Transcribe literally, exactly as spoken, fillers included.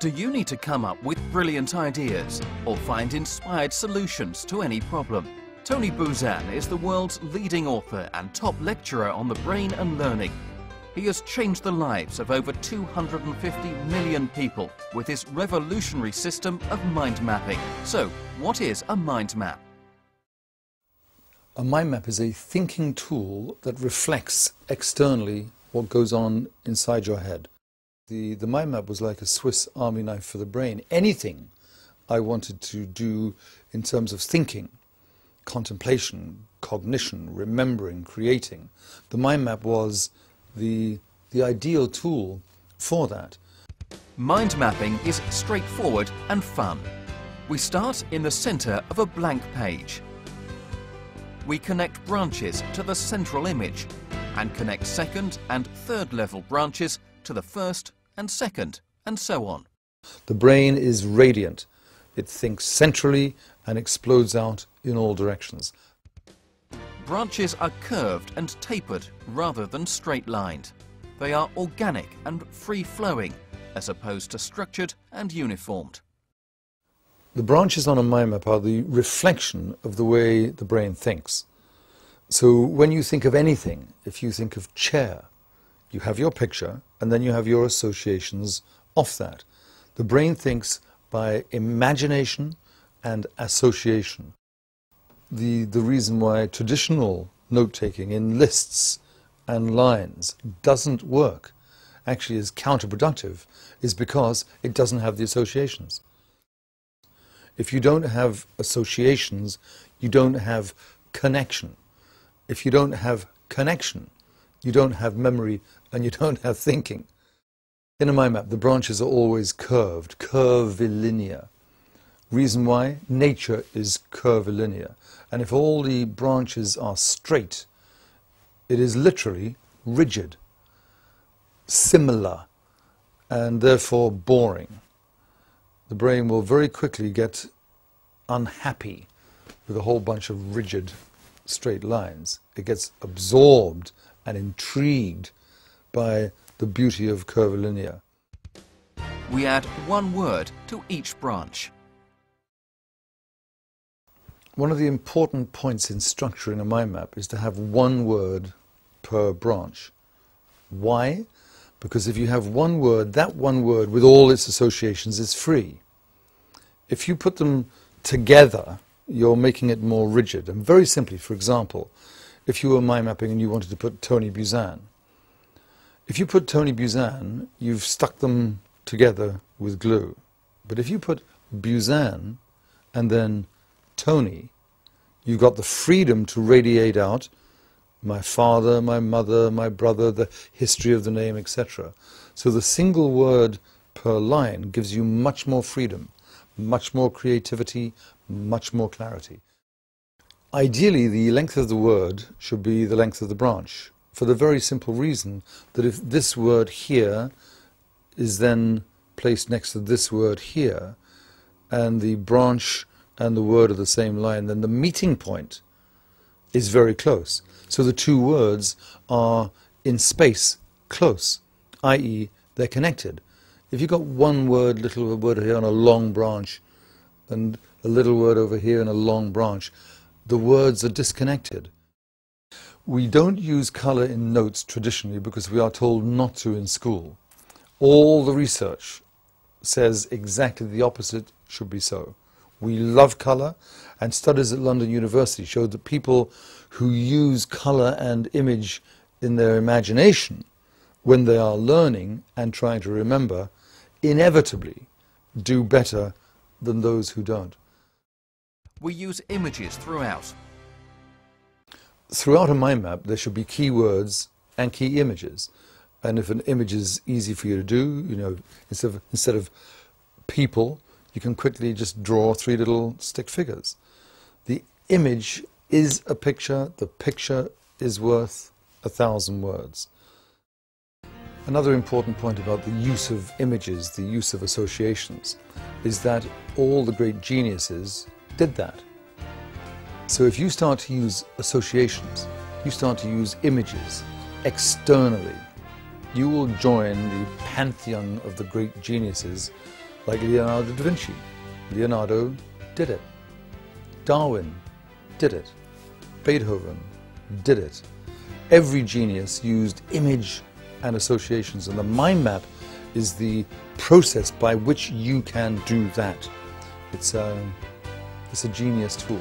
Do you need to come up with brilliant ideas or find inspired solutions to any problem? Tony Buzan is the world's leading author and top lecturer on the brain and learning. He has changed the lives of over two hundred fifty million people with his revolutionary system of mind mapping. So, what is a mind map? A mind map is a thinking tool that reflects externally what goes on inside your head. The, the mind map was like a Swiss army knife for the brain. Anything I wanted to do in terms of thinking, contemplation, cognition, remembering, creating, the mind map was the, the ideal tool for that. Mind mapping is straightforward and fun. We start in the center of a blank page. We connect branches to the central image and connect second and third level branches to the first and second, and so on. The brain is radiant. It thinks centrally and explodes out in all directions. Branches are curved and tapered rather than straight-lined. They are organic and free-flowing, as opposed to structured and uniformed. The branches on a mind map are the reflection of the way the brain thinks. So when you think of anything, if you think of chair, you have your picture, and then you have your associations off that. The brain thinks by imagination and association. The, the reason why traditional note-taking in lists and lines doesn't work, actually is counterproductive, is because it doesn't have the associations. If you don't have associations, you don't have connection. If you don't have connection, you don't have memory, and you don't have thinking. In a mind map, the branches are always curved, curvilinear. Reason why? Nature is curvilinear. And if all the branches are straight, it is literally rigid, similar, and therefore boring. The brain will very quickly get unhappy with a whole bunch of rigid straight lines. It gets absorbed and intrigued by the beauty of curvilinear. We add one word to each branch. One of the important points in structuring a mind map is to have one word per branch. Why? Because if you have one word, that one word with all its associations is free. If you put them together, you're making it more rigid. And very simply, for example, if you were mind mapping and you wanted to put Tony Buzan. If you put Tony Buzan, you've stuck them together with glue. But if you put Buzan and then Tony, you've got the freedom to radiate out my father, my mother, my brother, the history of the name, et cetera. So the single word per line gives you much more freedom, much more creativity, much more clarity. Ideally, the length of the word should be the length of the branch, for the very simple reason that if this word here is then placed next to this word here, and the branch and the word are the same line, then the meeting point is very close. So the two words are in space close, that is they're connected. If you've got one word, little word here on a long branch, and a little word over here in a long branch, the words are disconnected. We don't use colour in notes traditionally because we are told not to in school. All the research says exactly the opposite should be so. We love colour, and studies at London University showed that people who use colour and image in their imagination when they are learning and trying to remember inevitably do better than those who don't. We use images throughout. Throughout a mind map, there should be key words and key images. And if an image is easy for you to do, you know, instead of, instead of people, you can quickly just draw three little stick figures. The image is a picture. The picture is worth a thousand words. Another important point about the use of images, the use of associations, is that all the great geniuses did that. So if you start to use associations, you start to use images externally, you will join the pantheon of the great geniuses like Leonardo da Vinci. Leonardo did it. Darwin did it. Beethoven did it. Every genius used image and associations, and the mind map is the process by which you can do that. It's a, it's a genius tool.